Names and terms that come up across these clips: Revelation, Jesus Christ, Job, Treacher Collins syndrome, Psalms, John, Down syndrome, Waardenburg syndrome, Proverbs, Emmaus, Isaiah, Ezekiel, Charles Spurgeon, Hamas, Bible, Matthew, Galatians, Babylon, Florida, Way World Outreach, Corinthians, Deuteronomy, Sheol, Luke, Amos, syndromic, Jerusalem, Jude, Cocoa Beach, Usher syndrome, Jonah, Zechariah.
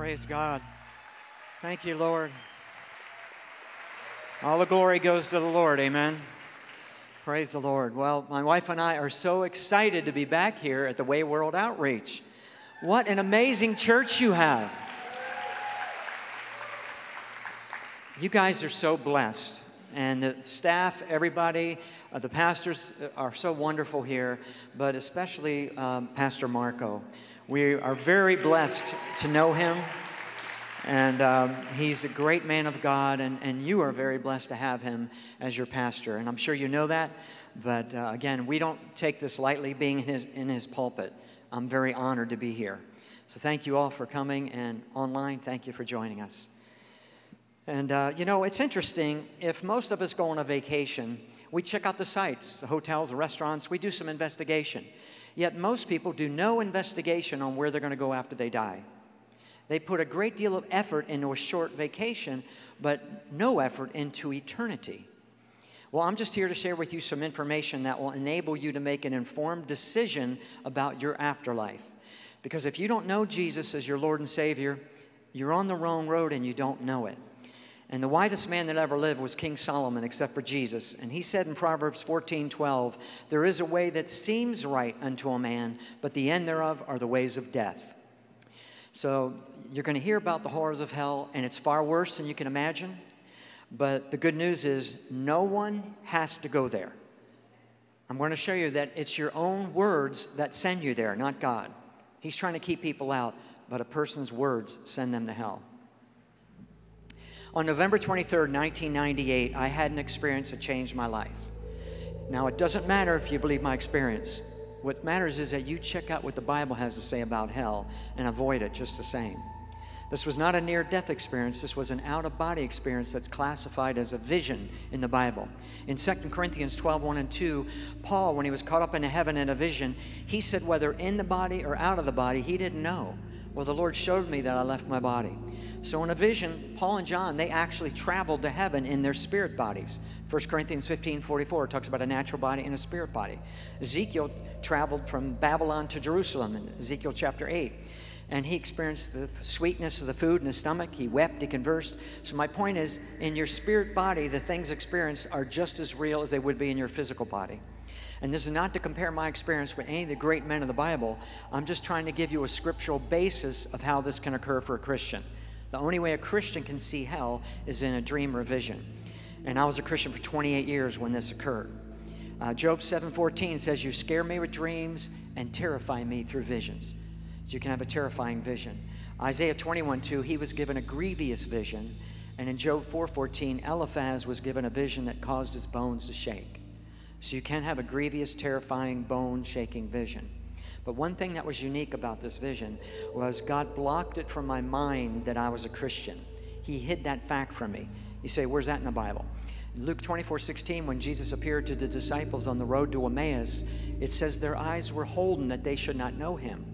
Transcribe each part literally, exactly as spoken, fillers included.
Praise God. Thank you, Lord. All the glory goes to the Lord. Amen. Praise the Lord. Well, my wife and I are so excited to be back here at the Way World Outreach. What an amazing church you have. You guys are so blessed. And the staff, everybody, uh, the pastors are so wonderful here, but especially um, Pastor Marco. We are very blessed to know him, and um, he's a great man of God, and, and you are very blessed to have him as your pastor. And I'm sure you know that, but uh, again, we don't take this lightly being in his, in his pulpit. I'm very honored to be here. So thank you all for coming, and online, thank you for joining us. And, uh, you know, it's interesting, if most of us go on a vacation, we check out the sites, the hotels, the restaurants, we do some investigation. Yet most people do no investigation on where they're going to go after they die. They put a great deal of effort into a short vacation, but no effort into eternity. Well, I'm just here to share with you some information that will enable you to make an informed decision about your afterlife. Because if you don't know Jesus as your Lord and Savior, you're on the wrong road and you don't know it. And the wisest man that ever lived was King Solomon, except for Jesus. And he said in Proverbs fourteen twelve, "There is a way that seems right unto a man, but the end thereof are the ways of death." So you're going to hear about the horrors of hell, and it's far worse than you can imagine. But the good news is no one has to go there. I'm going to show you that it's your own words that send you there, not God. He's trying to keep people out, but a person's words send them to hell. On November twenty-third, nineteen ninety-eight, I had an experience that changed my life. Now, it doesn't matter if you believe my experience. What matters is that you check out what the Bible has to say about hell and avoid it just the same. This was not a near-death experience. This was an out-of-body experience that's classified as a vision in the Bible. In Second Corinthians twelve, one and two, Paul, when he was caught up into heaven in a vision, he said whether in the body or out of the body, he didn't know. Well, the Lord showed me that I left my body. So in a vision, Paul and John, they actually traveled to heaven in their spirit bodies. First Corinthians fifteen, forty-four talks about a natural body and a spirit body. Ezekiel traveled from Babylon to Jerusalem in Ezekiel chapter eight. And he experienced the sweetness of the food in his stomach. He wept, he conversed. So my point is, in your spirit body, the things experienced are just as real as they would be in your physical body. And this is not to compare my experience with any of the great men of the Bible. I'm just trying to give you a scriptural basis of how this can occur for a Christian. The only way a Christian can see hell is in a dream or a vision. And I was a Christian for twenty-eight years when this occurred. Uh, Job seven fourteen says, "You scare me with dreams and terrify me through visions." So you can have a terrifying vision. Isaiah twenty-one, two, he was given a grievous vision. And in Job four fourteen, Eliphaz was given a vision that caused his bones to shake. So you can have a grievous, terrifying, bone-shaking vision. But one thing that was unique about this vision was God blocked it from my mind that I was a Christian. He hid that fact from me. You say, where's that in the Bible? In Luke twenty-four, sixteen, when Jesus appeared to the disciples on the road to Emmaus, it says their eyes were holden that they should not know him.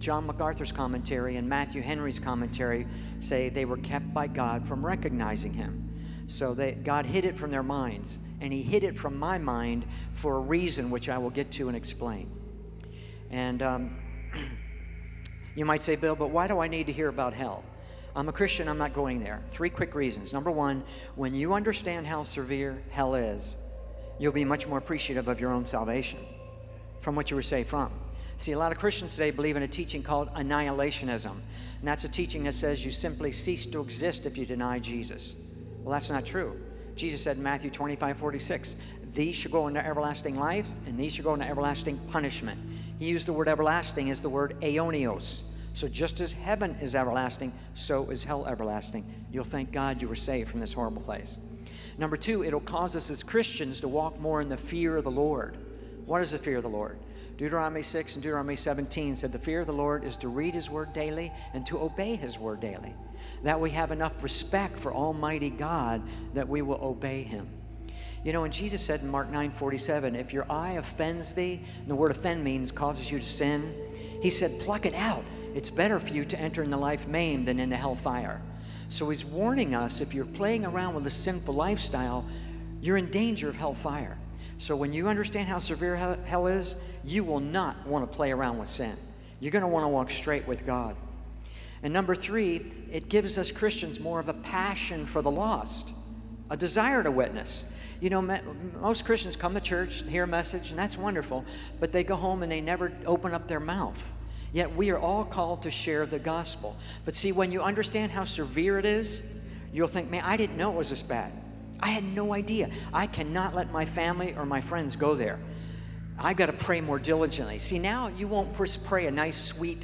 John MacArthur's commentary and Matthew Henry's commentary say they were kept by God from recognizing him. So they, God hid it from their minds, and he hid it from my mind for a reason which I will get to and explain. And um, you might say, Bill, but why do I need to hear about hell? I'm a Christian, I'm not going there. Three quick reasons. Number one, when you understand how severe hell is, you'll be much more appreciative of your own salvation from what you were saved from. See, a lot of Christians today believe in a teaching called annihilationism, and that's a teaching that says you simply cease to exist if you deny Jesus. Well, that's not true. Jesus said in Matthew twenty-five, forty-six, "These should go into everlasting life, and these should go into everlasting punishment." He used the word everlasting as the word aionios. So just as heaven is everlasting, so is hell everlasting. You'll thank God you were saved from this horrible place. Number two, it'll cause us as Christians to walk more in the fear of the Lord. What is the fear of the Lord? Deuteronomy six and Deuteronomy seventeen said the fear of the Lord is to read his word daily and to obey his word daily. That we have enough respect for Almighty God that we will obey him. You know, and Jesus said in Mark nine, forty-seven, if your eye offends thee, and the word offend means causes you to sin, he said, pluck it out. It's better for you to enter into life maimed than into hellfire. So he's warning us, if you're playing around with a sinful lifestyle, you're in danger of hellfire. So when you understand how severe hell is, you will not want to play around with sin. You're going to want to walk straight with God. And number three, it gives us Christians more of a passion for the lost, a desire to witness. You know, most Christians come to church, hear a message, and that's wonderful, but they go home and they never open up their mouth. Yet we are all called to share the gospel. But see, when you understand how severe it is, you'll think, man, I didn't know it was this bad. I had no idea. I cannot let my family or my friends go there. I've got to pray more diligently. See, now you won't pray a nice, sweet,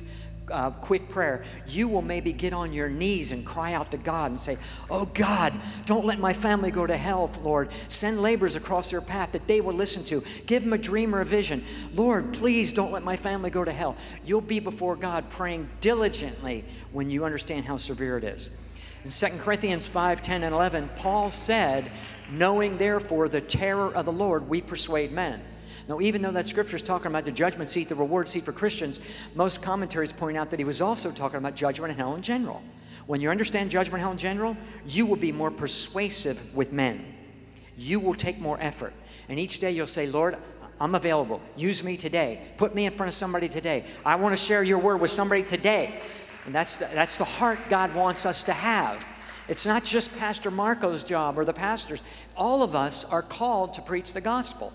uh, quick prayer. You will maybe get on your knees and cry out to God and say, oh, God, don't let my family go to hell, Lord. Send laborers across their path that they will listen to. Give them a dream or a vision. Lord, please don't let my family go to hell. You'll be before God praying diligently when you understand how severe it is. In Second Corinthians five, ten, and eleven, Paul said, knowing therefore the terror of the Lord, we persuade men. Now, even though that scripture is talking about the judgment seat, the reward seat for Christians, most commentaries point out that he was also talking about judgment and hell in general. When you understand judgment and hell in general, you will be more persuasive with men. You will take more effort. And each day you'll say, Lord, I'm available. Use me today. Put me in front of somebody today. I want to share your word with somebody today. And that's the, that's the heart God wants us to have. It's not just Pastor Marco's job or the pastor's. All of us are called to preach the gospel.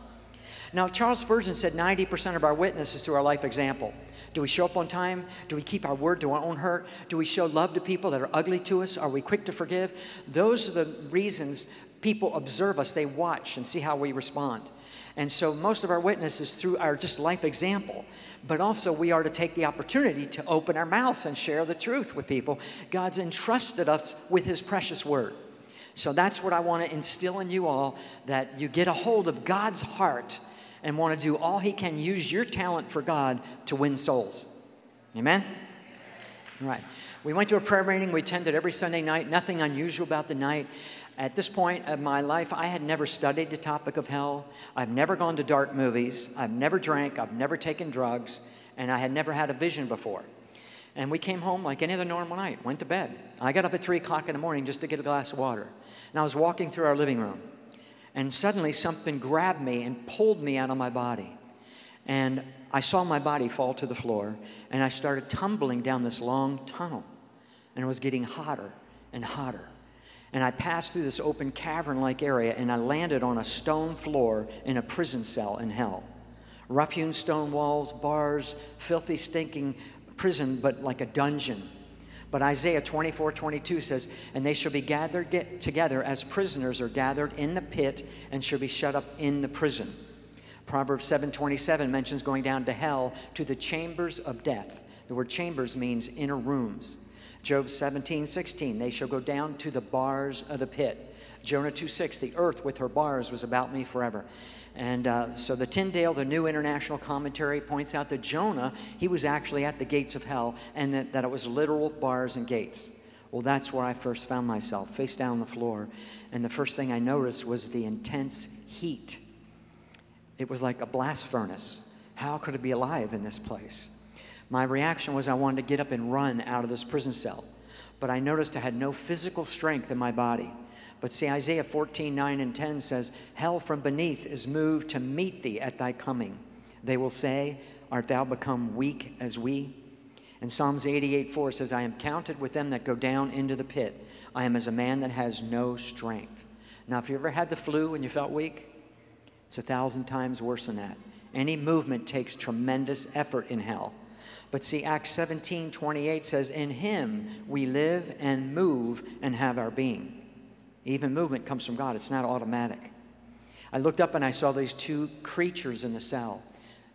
Now, Charles Spurgeon said ninety percent of our witness is through our life example. Do we show up on time? Do we keep our word to our own hurt? Do we show love to people that are ugly to us? Are we quick to forgive? Those are the reasons people observe us. They watch and see how we respond. And so most of our witness is through our just life example. But also we are to take the opportunity to open our mouths and share the truth with people. God's entrusted us with his precious word. So that's what I want to instill in you all, that you get a hold of God's heart and want to do all he can. Use your talent for God to win souls. Amen? All right. We went to a prayer meeting. We attended every Sunday night. Nothing unusual about the night. At this point of my life, I had never studied the topic of hell. I've never gone to dark movies. I've never drank. I've never taken drugs. And I had never had a vision before. And we came home like any other normal night, went to bed. I got up at three o'clock in the morning just to get a glass of water. And I was walking through our living room. And suddenly something grabbed me and pulled me out of my body. And I saw my body fall to the floor, and I started tumbling down this long tunnel. And it was getting hotter and hotter. And I passed through this open cavern-like area, and I landed on a stone floor in a prison cell in hell. Rough-hewn stone walls, bars, filthy, stinking prison, but like a dungeon. But Isaiah twenty-four, twenty-two says, and they shall be gathered get together as prisoners are gathered in the pit and shall be shut up in the prison. Proverbs seven, twenty-seven mentions going down to hell to the chambers of death. The word chambers means inner rooms. Job seventeen, sixteen, they shall go down to the bars of the pit. Jonah two, six, the earth with her bars was about me forever. And uh, so the Tyndale, the New International Commentary, points out that Jonah, he was actually at the gates of hell, and that, that it was literal bars and gates. Well, that's where I first found myself, face down on the floor. And the first thing I noticed was the intense heat. It was like a blast furnace. How could I be alive in this place? My reaction was I wanted to get up and run out of this prison cell. But I noticed I had no physical strength in my body. But see, Isaiah fourteen, nine and ten says, hell from beneath is moved to meet thee at thy coming. They will say, art thou become weak as we? And Psalms eighty-eight, four says, I am counted with them that go down into the pit. I am as a man that has no strength. Now, if you ever had the flu and you felt weak, it's a thousand times worse than that. Any movement takes tremendous effort in hell. But see, Acts seventeen, twenty-eight says, in him we live and move and have our being. Even movement comes from God. It's not automatic. I looked up and I saw these two creatures in the cell.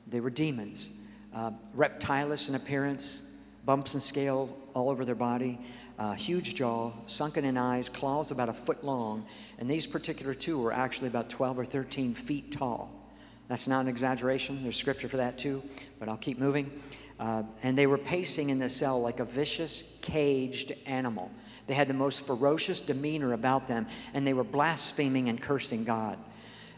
They were demons, uh, reptilish in appearance, bumps and scales all over their body, uh, huge jaw, sunken in eyes, claws about a foot long. And these particular two were actually about twelve or thirteen feet tall. That's not an exaggeration. There's scripture for that too, but I'll keep moving. Uh, and they were pacing in the cell like a vicious, caged animal. They had the most ferocious demeanor about them, and they were blaspheming and cursing God.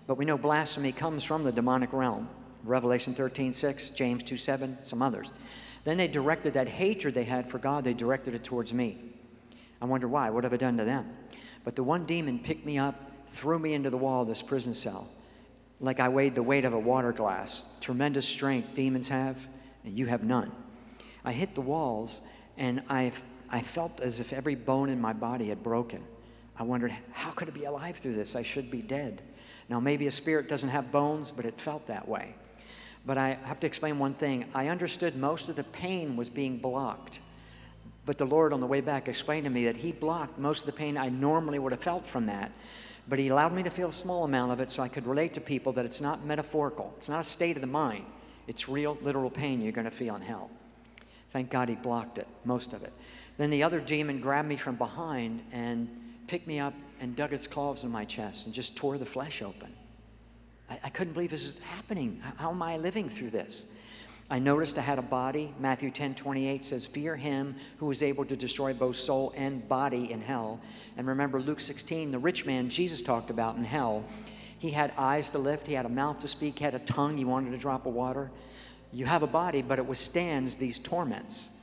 But we know blasphemy comes from the demonic realm. Revelation thirteen, six, James two, seven, some others. Then they directed that hatred they had for God, they directed it towards me. I wonder why. What have I done to them? But the one demon picked me up, threw me into the wall of this prison cell, like I weighed the weight of a water glass. Tremendous strength demons have. And you have none. I hit the walls, and I I felt as if every bone in my body had broken. I wondered, how could I be alive through this? I should be dead. Now, maybe a spirit doesn't have bones, but it felt that way. But I have to explain one thing. I understood most of the pain was being blocked. But the Lord, on the way back, explained to me that he blocked most of the pain I normally would have felt from that. But he allowed me to feel a small amount of it so I could relate to people that it's not metaphorical. It's not a state of the mind. It's real, literal pain you're going to feel in hell. Thank God he blocked it, most of it. Then the other demon grabbed me from behind and picked me up and dug its claws in my chest and just tore the flesh open. I, I couldn't believe this is happening. How, how am I living through this? I noticed I had a body. Matthew ten twenty-eight says, fear him who is able to destroy both soul and body in hell. And remember Luke sixteen, the rich man Jesus talked about in hell. He had eyes to lift. He had a mouth to speak. He had a tongue. He wanted a drop of water. You have a body, but it withstands these torments.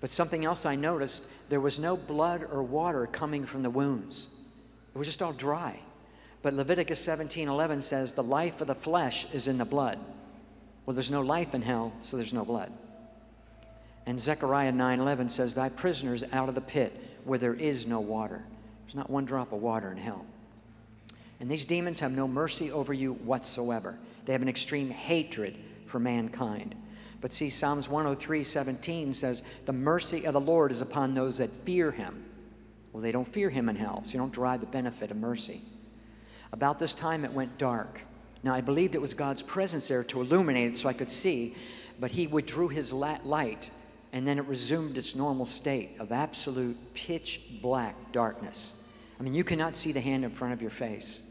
But something else I noticed, there was no blood or water coming from the wounds. It was just all dry. But Leviticus seventeen eleven says, the life of the flesh is in the blood. Well, there's no life in hell, so there's no blood. And Zechariah nine eleven says, thy prisoners out of the pit where there is no water. There's not one drop of water in hell. And these demons have no mercy over you whatsoever. They have an extreme hatred for mankind. But see, Psalms one oh three seventeen says, the mercy of the Lord is upon those that fear him. Well, they don't fear him in hell, so you don't derive the benefit of mercy. About this time, it went dark. Now, I believed it was God's presence there to illuminate it so I could see, but he withdrew his light, and then it resumed its normal state of absolute pitch black darkness. I mean, you cannot see the hand in front of your face.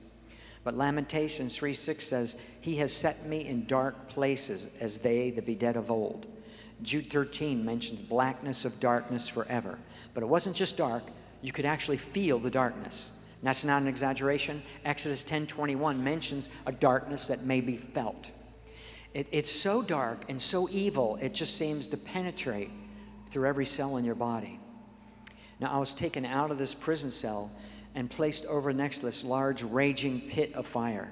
But Lamentations three six says, he has set me in dark places as they that be dead of old. Jude thirteen mentions blackness of darkness forever. But it wasn't just dark. You could actually feel the darkness. That's not an exaggeration. Exodus ten twenty-one mentions a darkness that may be felt. It, it's so dark and so evil, it just seems to penetrate through every cell in your body. Now, I was taken out of this prison cell and placed over next to this large, raging pit of fire.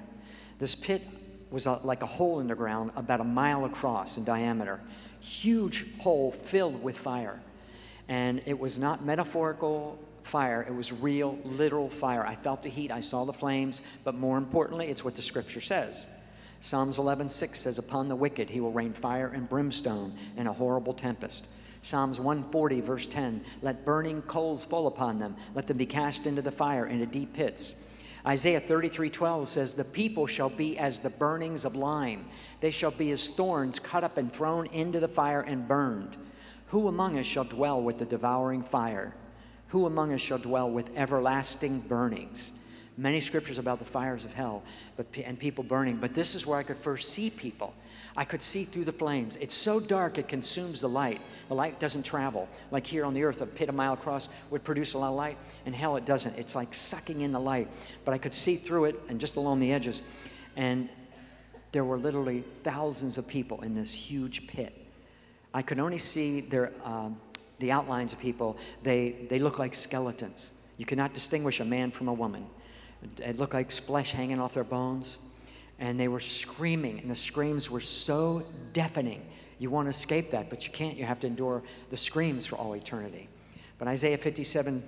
This pit was a, like a hole in the ground about a mile across in diameter. Huge hole filled with fire. And it was not metaphorical fire. It was real, literal fire. I felt the heat. I saw the flames. But more importantly, it's what the scripture says. Psalms eleven six says, upon the wicked he will rain fire and brimstone and a horrible tempest. Psalms one forty verse ten, let burning coals fall upon them. Let them be cast into the fire, into deep pits. Isaiah thirty-three twelve says, the people shall be as the burnings of lime. They shall be as thorns cut up and thrown into the fire and burned. Who among us shall dwell with the devouring fire? Who among us shall dwell with everlasting burnings? Many scriptures about the fires of hell but, and people burning, but this is where I could first see people. I could see through the flames. It's so dark it consumes the light. The light doesn't travel. Like here on the earth, a pit a mile across would produce a lot of light. In hell, it doesn't. It's like sucking in the light. But I could see through it and just along the edges. And there were literally thousands of people in this huge pit. I could only see their... Um, the outlines of people. They, they look like skeletons. You cannot distinguish a man from a woman. It looked like flesh hanging off their bones. And they were screaming, and the screams were so deafening. You want to escape that, but you can't. You have to endure the screams for all eternity. But Isaiah fifty-seven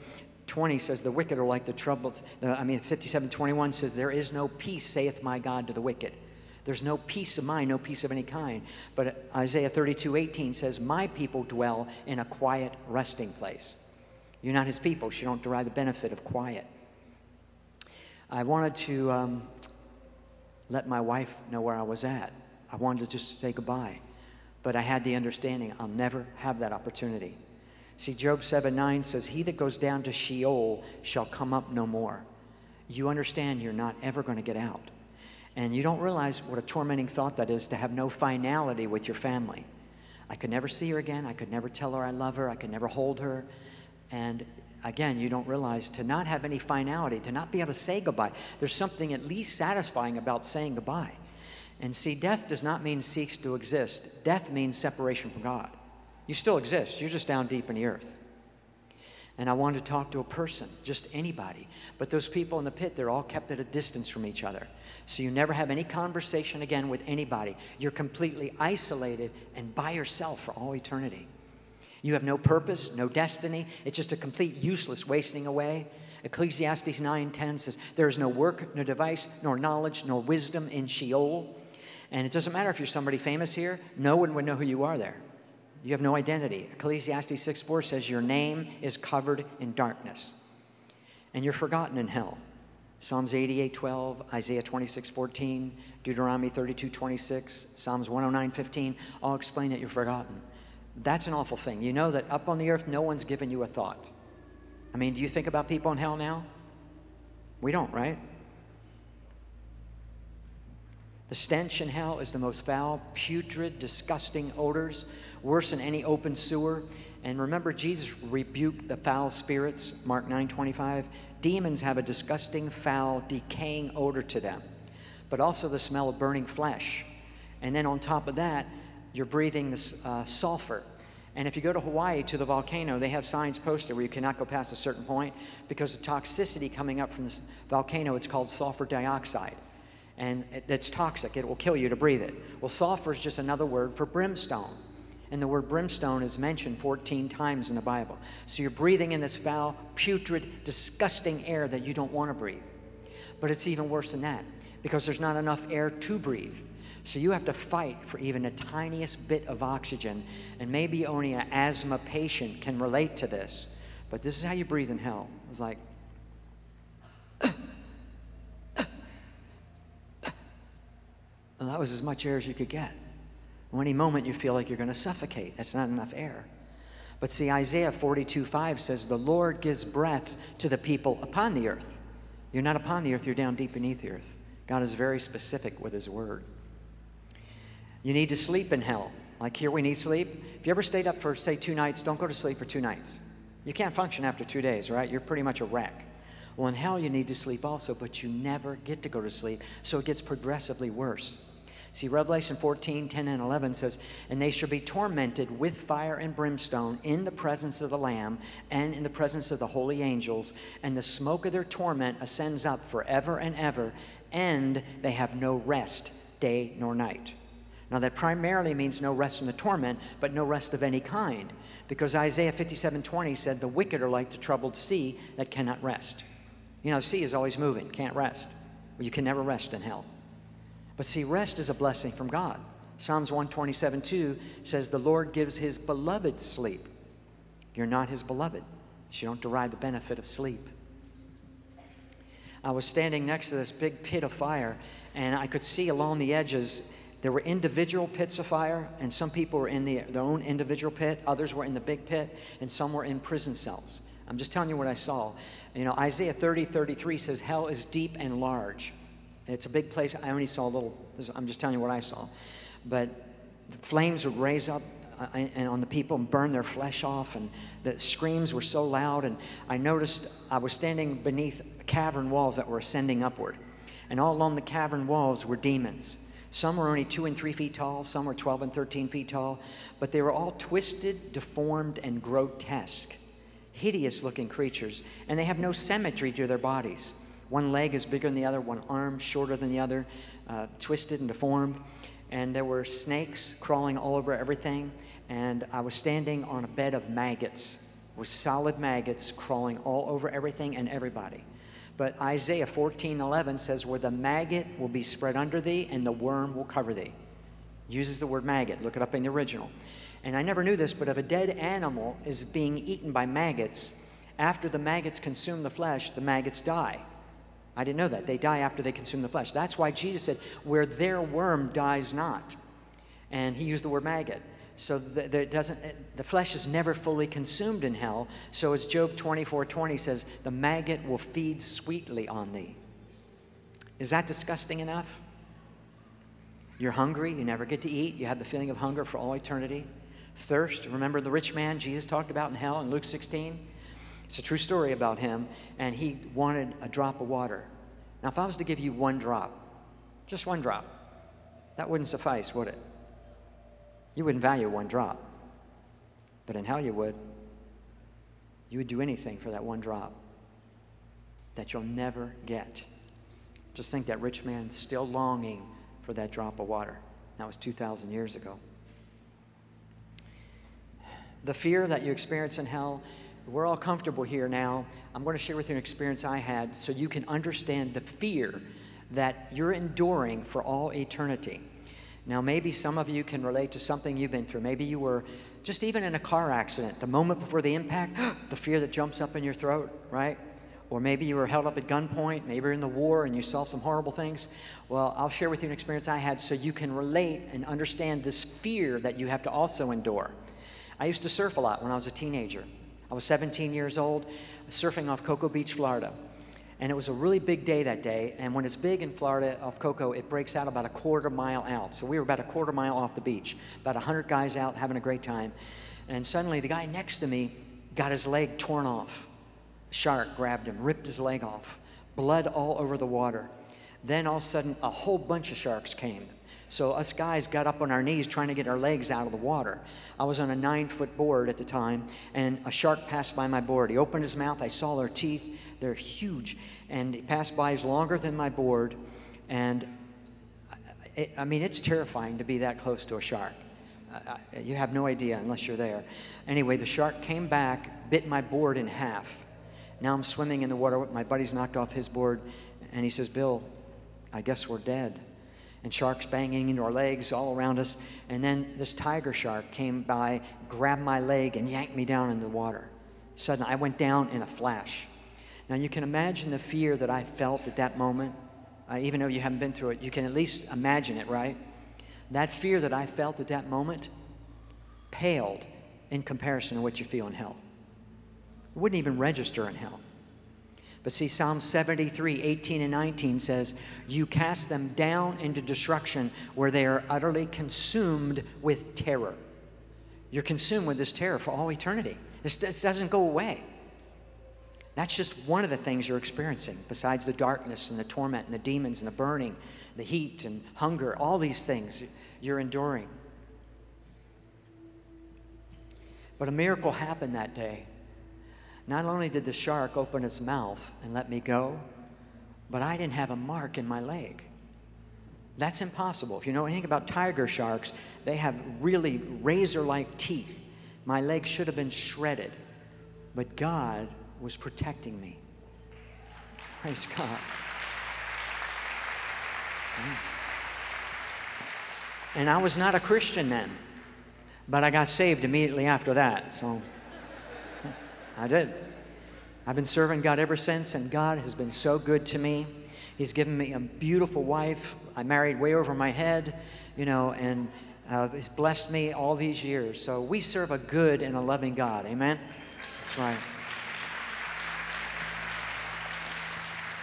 twenty says, the wicked are like the troubled, I mean, fifty-seven twenty-one says, there is no peace, saith my God, to the wicked. There's no peace of mind, no peace of any kind. But Isaiah thirty-two eighteen says, my people dwell in a quiet resting place. You're not his people, so you don't derive the benefit of quiet. I wanted to um, let my wife know where I was at. I wanted to just say goodbye. But I had the understanding I'll never have that opportunity. See, Job seven nine says, he that goes down to Sheol shall come up no more. You understand you're not ever going to get out. And you don't realize what a tormenting thought that is to have no finality with your family. I could never see her again. I could never tell her I love her. I could never hold her. And again, you don't realize to not have any finality, to not be able to say goodbye. There's something at least satisfying about saying goodbye. And see, death does not mean cease to exist. Death means separation from God. You still exist. You're just down deep in the earth. And I wanted to talk to a person, just anybody. But those people in the pit, they're all kept at a distance from each other. So you never have any conversation again with anybody. You're completely isolated and by yourself for all eternity. You have no purpose, no destiny. It's just a complete useless wasting away. Ecclesiastes nine ten says, there is no work, no device, nor knowledge, nor wisdom in Sheol. And it doesn't matter if you're somebody famous here. No one would know who you are there. You have no identity. Ecclesiastes six four says, your name is covered in darkness, and you're forgotten in hell. Psalms eighty-eight twelve, Isaiah twenty-six fourteen, Deuteronomy thirty-two twenty-six, Psalms one oh nine fifteen, all explain that you're forgotten. That's an awful thing. You know that up on the earth, no one's given you a thought. I mean, do you think about people in hell now? We don't, right? The stench in hell is the most foul, putrid, disgusting odors, worse than any open sewer. And remember, Jesus rebuked the foul spirits, Mark nine twenty-five. Demons have a disgusting, foul, decaying odor to them, but also the smell of burning flesh. And then on top of that, you're breathing this uh, sulfur. And if you go to Hawaii to the volcano, they have signs posted where you cannot go past a certain point because the toxicity coming up from the volcano, it's called sulfur dioxide. And it, it's toxic. It will kill you to breathe it. Well, sulfur is just another word for brimstone. And the word brimstone is mentioned fourteen times in the Bible. So you're breathing in this foul, putrid, disgusting air that you don't want to breathe. But it's even worse than that because there's not enough air to breathe. So you have to fight for even the tiniest bit of oxygen, and maybe only an asthma patient can relate to this. But this is how you breathe in hell. It was like, uh, uh, uh. Well, that was as much air as you could get. At any moment you feel like you're going to suffocate. That's not enough air. But see, Isaiah forty-two five says, the Lord gives breath to the people upon the earth. You're not upon the earth, you're down deep beneath the earth. God is very specific with his word. You need to sleep in hell. Like here we need sleep. If you ever stayed up for, say, two nights, don't go to sleep for two nights. You can't function after two days, right? You're pretty much a wreck. Well, in hell you need to sleep also, but you never get to go to sleep, so it gets progressively worse. See, Revelation fourteen ten and eleven says, and they shall be tormented with fire and brimstone in the presence of the Lamb and in the presence of the holy angels, and the smoke of their torment ascends up forever and ever, and they have no rest day nor night. Now, that primarily means no rest from the torment, but no rest of any kind, because Isaiah fifty-seven twenty said, the wicked are like the troubled sea that cannot rest. You know, the sea is always moving, can't rest. Well, you can never rest in hell. But see, rest is a blessing from God. Psalms one twenty-seven two says, the Lord gives his beloved sleep. You're not his beloved, so you don't derive the benefit of sleep. I was standing next to this big pit of fire, and I could see along the edges there were individual pits of fire, and some people were in the, their own individual pit, others were in the big pit, and some were in prison cells. I'm just telling you what I saw. You know, Isaiah thirty thirty-three says, hell is deep and large. And it's a big place. I only saw a little. I'm just telling you what I saw. But the flames would raise up and on the people and burn their flesh off, and the screams were so loud. And I noticed I was standing beneath cavern walls that were ascending upward. And all along the cavern walls were demons. Some were only two and three feet tall. Some were twelve and thirteen feet tall. But they were all twisted, deformed, and grotesque, hideous-looking creatures. And they have no symmetry to their bodies. One leg is bigger than the other, one arm shorter than the other, uh, twisted and deformed. And there were snakes crawling all over everything. And I was standing on a bed of maggots, with solid maggots crawling all over everything and everybody. But Isaiah fourteen eleven says, where the maggot will be spread under thee, and the worm will cover thee. It uses the word maggot. Look it up in the original. And I never knew this, but if a dead animal is being eaten by maggots, after the maggots consume the flesh, the maggots die. I didn't know that. They die after they consume the flesh. That's why Jesus said, where their worm dies not. And he used the word maggot. So the, the, doesn't, the flesh is never fully consumed in hell. So as Job twenty-four twenty says, the maggot will feed sweetly on thee. Is that disgusting enough? You're hungry. You never get to eat. You have the feeling of hunger for all eternity. Thirst. Remember the rich man Jesus talked about in hell in Luke sixteen? It's a true story about him. And he wanted a drop of water. Now, if I was to give you one drop, just one drop, that wouldn't suffice, would it? You wouldn't value one drop, but in hell you would. You would do anything for that one drop that you'll never get. Just think, that rich man still longing for that drop of water. That was two thousand years ago. the fear that you experience in hell, we're all comfortable here now. I'm going to share with you an experience I had so you can understand the fear that you're enduring for all eternity. Now, maybe some of you can relate to something you've been through. Maybe you were just even in a car accident. The moment before the impact, the fear that jumps up in your throat, right? Or maybe you were held up at gunpoint, maybe in the war, and you saw some horrible things. Well, I'll share with you an experience I had so you can relate and understand this fear that you have to also endure. I used to surf a lot when I was a teenager. I was seventeen years old, surfing off Cocoa Beach, Florida. And it was a really big day that day, and when it's big in Florida, off Cocoa, it breaks out about a quarter mile out. So we were about a quarter mile off the beach, about one hundred guys out having a great time. And suddenly, the guy next to me got his leg torn off. A shark grabbed him, ripped his leg off, blood all over the water. Then all of a sudden, a whole bunch of sharks came. So us guys got up on our knees trying to get our legs out of the water. I was on a nine-foot board at the time, and a shark passed by my board. He opened his mouth. I saw their teeth. They're huge. And he passed by. He's longer than my board. And, it, I mean, it's terrifying to be that close to a shark. Uh, you have no idea unless you're there. Anyway, the shark came back, bit my board in half. Now I'm swimming in the water. My buddy's knocked off his board, and he says, "Bill, I guess we're dead." And sharks banging into our legs all around us. And then this tiger shark came by, grabbed my leg, and yanked me down in the water. Suddenly, I went down in a flash. Now, you can imagine the fear that I felt at that moment. Uh, even though you haven't been through it, you can at least imagine it, right? That fear that I felt at that moment paled in comparison to what you feel in hell. It wouldn't even register in hell. But see, Psalm seventy-three, eighteen and nineteen says, "You cast them down into destruction where they are utterly consumed with terror." You're consumed with this terror for all eternity. This, this doesn't go away. That's just one of the things you're experiencing, besides the darkness and the torment and the demons and the burning, the heat and hunger, all these things you're enduring. But a miracle happened that day. Not only did the shark open its mouth and let me go, but I didn't have a mark in my leg. That's impossible. If you know anything about tiger sharks, they have really razor-like teeth. My leg should have been shredded, but God was protecting me. Praise God. And I was not a Christian then, but I got saved immediately after that, so I did. I've been serving God ever since, and God has been so good to me. He's given me a beautiful wife. I married way over my head, you know, and uh, He's blessed me all these years. So we serve a good and a loving God. Amen? That's right.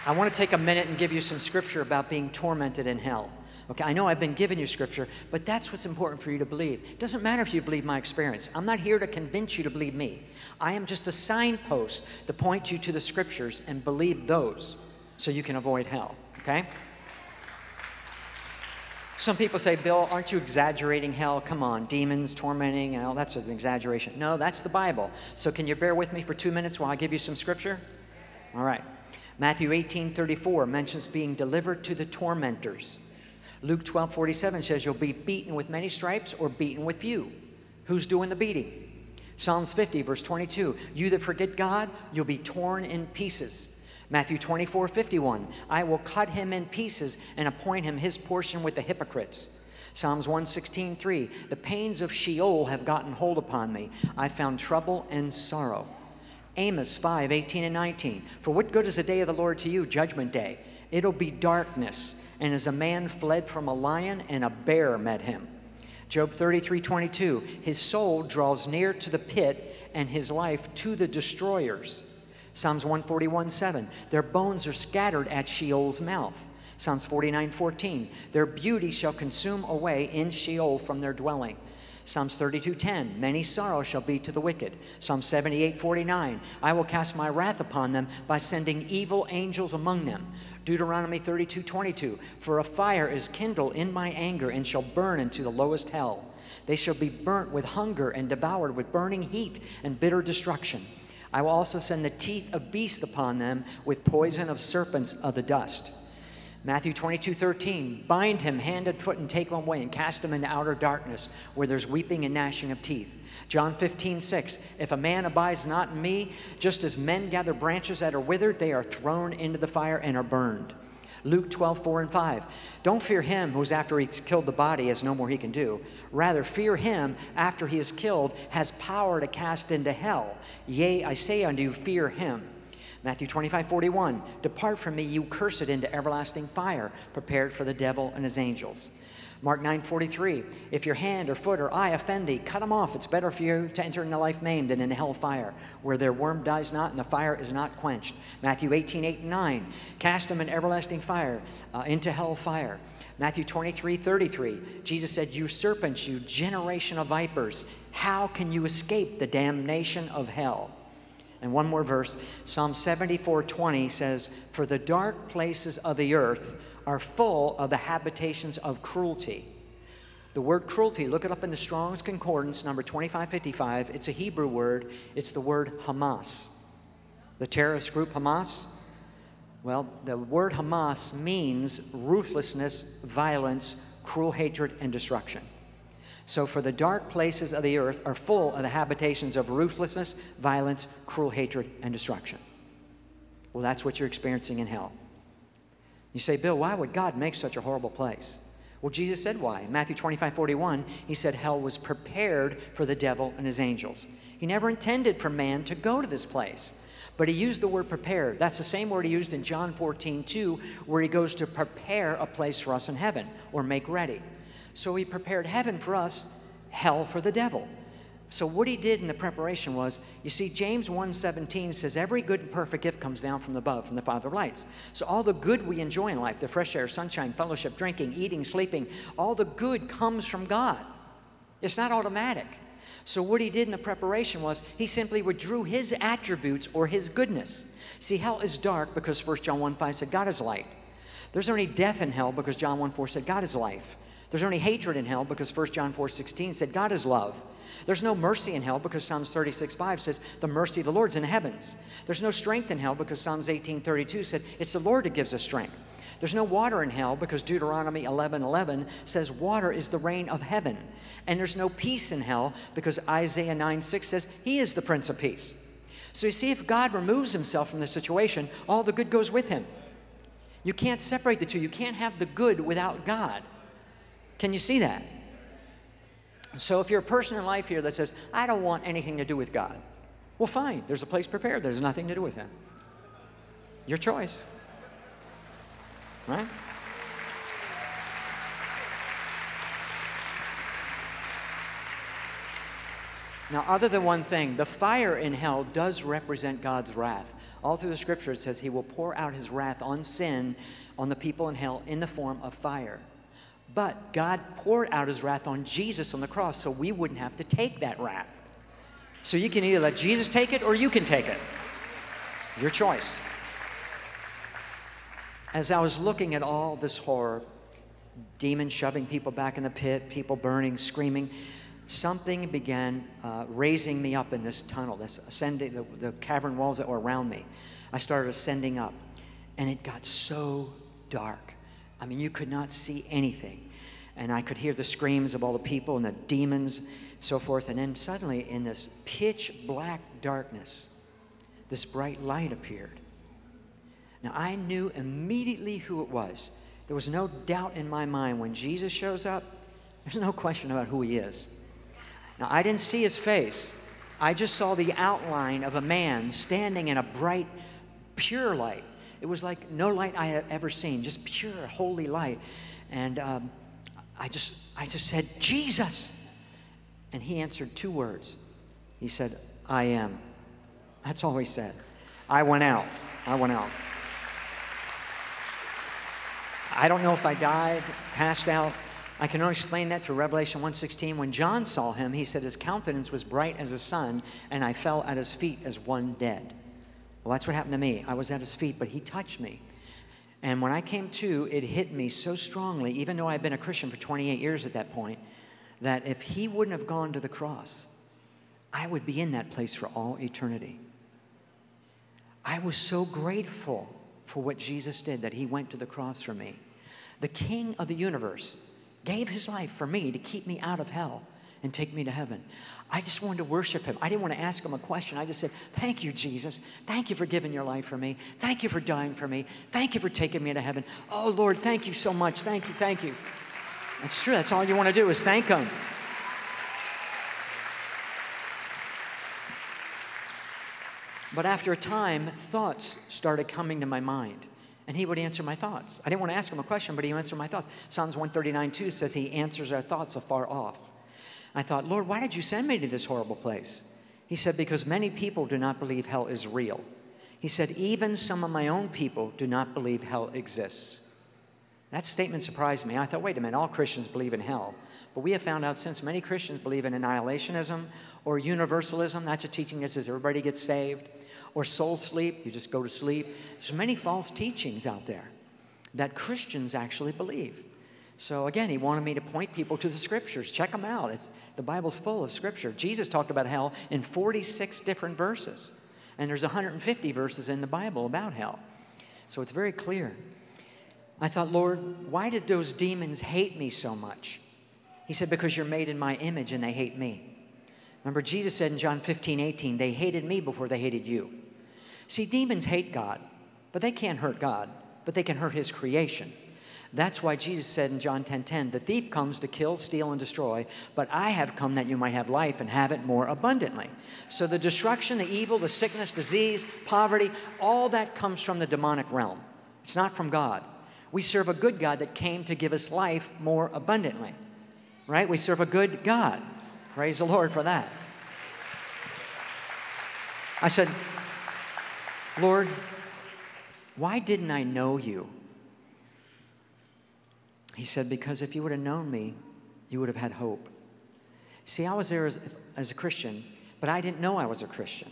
I want to take a minute and give you some scripture about being tormented in hell. Okay, I know I've been giving you scripture, but that's what's important for you to believe. It doesn't matter if you believe my experience. I'm not here to convince you to believe me. I am just a signpost to point you to the scriptures and believe those so you can avoid hell, okay? Some people say, "Bill, aren't you exaggerating hell? Come on, demons, tormenting, and all that's an exaggeration." No, that's the Bible. So can you bear with me for two minutes while I give you some scripture? All right. Matthew eighteen thirty-four mentions being delivered to the tormentors. Luke twelve forty-seven says you'll be beaten with many stripes or beaten with few. Who's doing the beating? Psalms fifty, verse twenty-two, "You that forget God, you'll be torn in pieces." Matthew twenty-four fifty-one, "I will cut him in pieces and appoint him his portion with the hypocrites." Psalms one sixteen three, "The pains of Sheol have gotten hold upon me. I found trouble and sorrow." Amos five, eighteen and nineteen, "For what good is the day of the Lord to you, judgment day? It'll be darkness. And as a man fled from a lion, and a bear met him." Job thirty-three, twenty-two, "His soul draws near to the pit, and his life to the destroyers." Psalms one forty-one, seven, "Their bones are scattered at Sheol's mouth." Psalms forty-nine, fourteen, "Their beauty shall consume away in Sheol from their dwelling." Psalms thirty-two, ten, "Many sorrows shall be to the wicked." Psalm seventy-eight, forty-nine, "I will cast my wrath upon them by sending evil angels among them." Deuteronomy thirty-two, twenty-two, "For a fire is kindled in my anger and shall burn into the lowest hell. They shall be burnt with hunger and devoured with burning heat and bitter destruction. I will also send the teeth of beasts upon them with poison of serpents of the dust." Matthew twenty-two thirteen, bind him hand and foot and take him away and cast him into outer darkness where there's weeping and gnashing of teeth. John fifteen six, if a man abides not in me, just as men gather branches that are withered, they are thrown into the fire and are burned. Luke twelve four and five, don't fear him who's after he's killed the body has no more he can do. Rather, fear him after he is killed has power to cast into hell. Yea, I say unto you, fear him. Matthew twenty-five forty-one, depart from me, you cursed, into everlasting fire, prepared for the devil and his angels. Mark nine forty-three, if your hand or foot or eye offend thee, cut them off. It's better for you to enter into life maimed than in hell fire, where their worm dies not and the fire is not quenched. Matthew eighteen eight and nine, cast them in everlasting fire, uh, into hell fire. Matthew twenty-three thirty-three, Jesus said, you serpents, you generation of vipers, how can you escape the damnation of hell? And one more verse, Psalm seventy-four twenty says, for the dark places of the earth are full of the habitations of cruelty. The word cruelty, look it up in the Strong's Concordance, number twenty-five fifty-five. It's a Hebrew word. It's the word Hamas. The terrorist group Hamas? Well, the word Hamas means ruthlessness, violence, cruel hatred, and destruction. So for the dark places of the earth are full of the habitations of ruthlessness, violence, cruel hatred, and destruction. Well, that's what you're experiencing in hell. You say, Bill, why would God make such a horrible place? Well, Jesus said why. In Matthew twenty-five forty-one, he said hell was prepared for the devil and his angels. He never intended for man to go to this place, but he used the word prepared. That's the same word he used in John fourteen two, where he goes to prepare a place for us in heaven, or make ready. So he prepared heaven for us, hell for the devil. So what he did in the preparation was, you see, James one seventeen says, every good and perfect gift comes down from above, from the Father of lights. So all the good we enjoy in life, the fresh air, sunshine, fellowship, drinking, eating, sleeping, all the good comes from God. It's not automatic. So what he did in the preparation was, he simply withdrew his attributes or his goodness. See, hell is dark because First John one five said God is light. There's only death in hell because John one four said God is life. There's only hatred in hell because First John four sixteen said God is love. There's no mercy in hell because Psalms thirty-six five says the mercy of the Lord's in the heavens. There's no strength in hell because Psalms eighteen thirty-two said it's the Lord that gives us strength. There's no water in hell because Deuteronomy eleven eleven says water is the rain of heaven. And there's no peace in hell because Isaiah nine six says he is the Prince of Peace. So you see, if God removes himself from the situation, all the good goes with him. You can't separate the two. You can't have the good without God. Can you see that? So if you're a person in life here that says, I don't want anything to do with God, well, fine. There's a place prepared. There's nothing to do with him. Your choice. Right? Now, other than one thing, the fire in hell does represent God's wrath. All through the Scripture, it says he will pour out his wrath on sin, on the people in hell, in the form of fire. But God poured out his wrath on Jesus on the cross, so we wouldn't have to take that wrath. So you can either let Jesus take it or you can take it. Your choice. As I was looking at all this horror, demons shoving people back in the pit, people burning, screaming, something began uh, raising me up in this tunnel, this ascending, the, the cavern walls that were around me. I started ascending up, and it got so dark. I mean, you could not see anything. And I could hear the screams of all the people and the demons and so forth. And then suddenly, in this pitch black darkness, this bright light appeared. Now, I knew immediately who it was. There was no doubt in my mind when Jesus shows up, there's no question about who he is. Now, I didn't see his face. I just saw the outline of a man standing in a bright, pure light. It was like no light I had ever seen, just pure, holy light. And um, I, just, I just said, Jesus! And he answered two words. He said, I am. That's all he said. I went out. I went out. I don't know if I died, passed out. I can only explain that through Revelation one sixteen. When John saw him, he said his countenance was bright as the sun, and I fell at his feet as one dead. Well, that's what happened to me. I was at his feet, but he touched me. And when I came to, it hit me so strongly, even though I had been a Christian for twenty-eight years at that point, that if he wouldn't have gone to the cross, I would be in that place for all eternity. I was so grateful for what Jesus did, that he went to the cross for me. The King of the universe gave his life for me to keep me out of hell and take me to heaven. I just wanted to worship him. I didn't want to ask him a question. I just said, thank you, Jesus. Thank you for giving your life for me. Thank you for dying for me. Thank you for taking me to heaven. Oh, Lord, thank you so much. Thank you, thank you. That's true. That's all you want to do is thank him. But after a time, thoughts started coming to my mind, and he would answer my thoughts. I didn't want to ask him a question, but he answered my thoughts. Psalms one thirty-nine two says he answers our thoughts afar off. I thought, Lord, why did you send me to this horrible place? He said, because many people do not believe hell is real. He said, even some of my own people do not believe hell exists. That statement surprised me. I thought, wait a minute, all Christians believe in hell. But we have found out since many Christians believe in annihilationism or universalism. That's a teaching that says everybody gets saved. Or soul sleep, you just go to sleep. There's many false teachings out there that Christians actually believe. So again, he wanted me to point people to the scriptures. Check them out. It's, the Bible's full of scripture. Jesus talked about hell in forty-six different verses. And there's one hundred fifty verses in the Bible about hell. So it's very clear. I thought, Lord, why did those demons hate me so much? He said, because you're made in my image and they hate me. Remember, Jesus said in John fifteen eighteen, they hated me before they hated you. See, demons hate God, but they can't hurt God, but they can hurt his creation. That's why Jesus said in John ten ten, the thief comes to kill, steal, and destroy, but I have come that you might have life and have it more abundantly. So the destruction, the evil, the sickness, disease, poverty, all that comes from the demonic realm. It's not from God. We serve a good God that came to give us life more abundantly, right? We serve a good God. Praise the Lord for that. I said, Lord, why didn't I know you? He said, because if you would have known me, you would have had hope. See, I was there as, as a Christian, but I didn't know I was a Christian.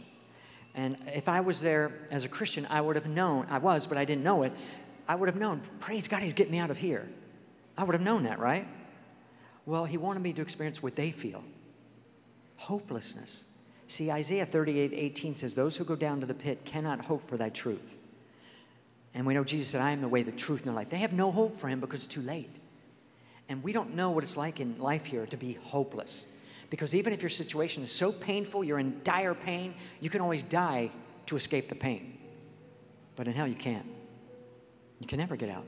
And if I was there as a Christian, I would have known. I was, but I didn't know it. I would have known, praise God, he's getting me out of here. I would have known that, right? Well, he wanted me to experience what they feel. Hopelessness. See, Isaiah thirty-eight eighteen says, those who go down to the pit cannot hope for thy truth. And we know Jesus said, I am the way, the truth, and the life. They have no hope for him because it's too late. And we don't know what it's like in life here to be hopeless. Because even if your situation is so painful, you're in dire pain, you can always die to escape the pain. But in hell, you can't. You can never get out.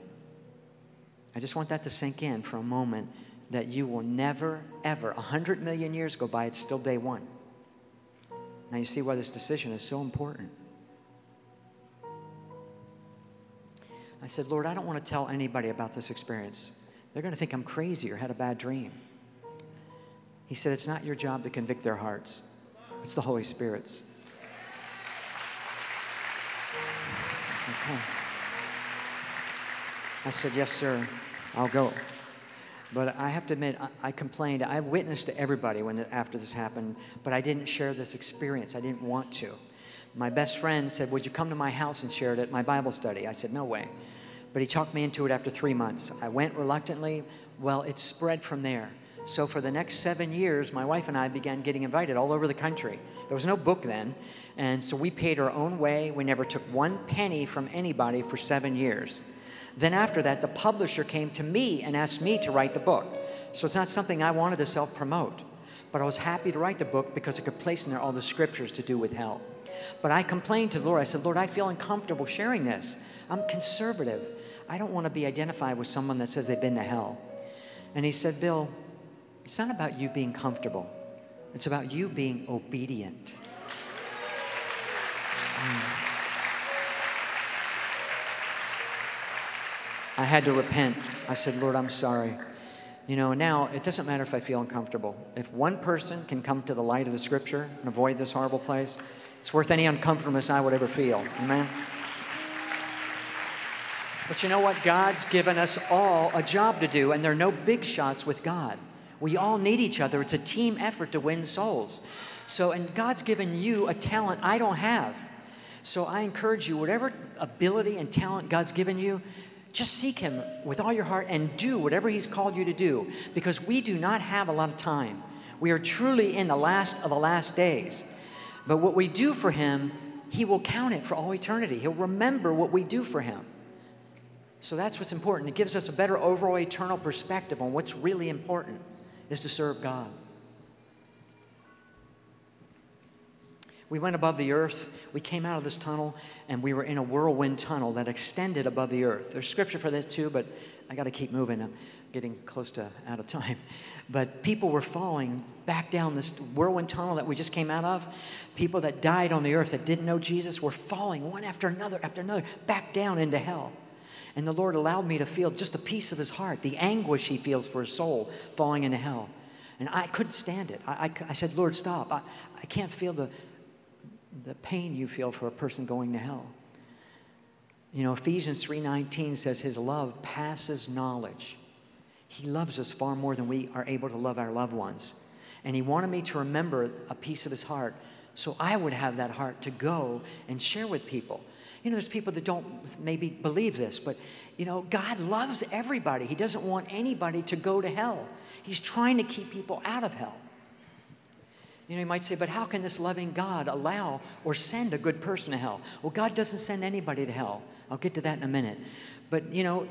I just want that to sink in for a moment, that you will never, ever, one hundred million years go by, it's still day one. Now you see why this decision is so important. I said, Lord, I don't want to tell anybody about this experience. They're going to think I'm crazy or had a bad dream. He said, it's not your job to convict their hearts. It's the Holy Spirit's. I said, okay. I said, yes, sir, I'll go. But I have to admit, I, I complained. I witnessed to everybody when the, after this happened, but I didn't share this experience. I didn't want to. My best friend said, would you come to my house and share it at my Bible study? I said, no way. But he talked me into it after three months. I went reluctantly. Well, it spread from there. So for the next seven years, my wife and I began getting invited all over the country. There was no book then. And so we paid our own way. We never took one penny from anybody for seven years. Then after that, the publisher came to me and asked me to write the book. So it's not something I wanted to self-promote. But I was happy to write the book because I could place in there all the scriptures to do with hell. But I complained to the Lord. I said, Lord, I feel uncomfortable sharing this. I'm conservative. I don't want to be identified with someone that says they've been to hell. And he said, Bill, it's not about you being comfortable. It's about you being obedient. Mm. I had to repent. I said, Lord, I'm sorry. You know, now it doesn't matter if I feel uncomfortable. If one person can come to the light of the scripture and avoid this horrible place, it's worth any uncomfortableness I would ever feel. Amen? But you know what? God's given us all a job to do, and there are no big shots with God. We all need each other. It's a team effort to win souls. So, and God's given you a talent I don't have. So I encourage you, whatever ability and talent God's given you, just seek him with all your heart and do whatever he's called you to do, because we do not have a lot of time. We are truly in the last of the last days. But what we do for him, He will count it for all eternity. He'll remember what we do for him. So that's what's important. It gives us a better overall eternal perspective on what's really important, is to serve God. We went above the earth. We came out of this tunnel, and we were in a whirlwind tunnel that extended above the earth. There's scripture for this too, but I got to keep moving. I'm getting close to out of time. But people were falling back down this whirlwind tunnel that we just came out of. People that died on the earth that didn't know Jesus were falling one after another after another back down into hell. And the Lord allowed me to feel just a piece of his heart, the anguish he feels for his soul falling into hell. And I couldn't stand it. I, I, I said, Lord, stop. I, I can't feel the, the pain you feel for a person going to hell. You know, Ephesians three nineteen says his love passes knowledge. He loves us far more than we are able to love our loved ones. And he wanted me to remember a piece of his heart so I would have that heart to go and share with people. You know, there's people that don't maybe believe this, but, you know, God loves everybody. He doesn't want anybody to go to hell. He's trying to keep people out of hell. You know, you might say, but how can this loving God allow or send a good person to hell? Well, God doesn't send anybody to hell. I'll get to that in a minute. But, you know,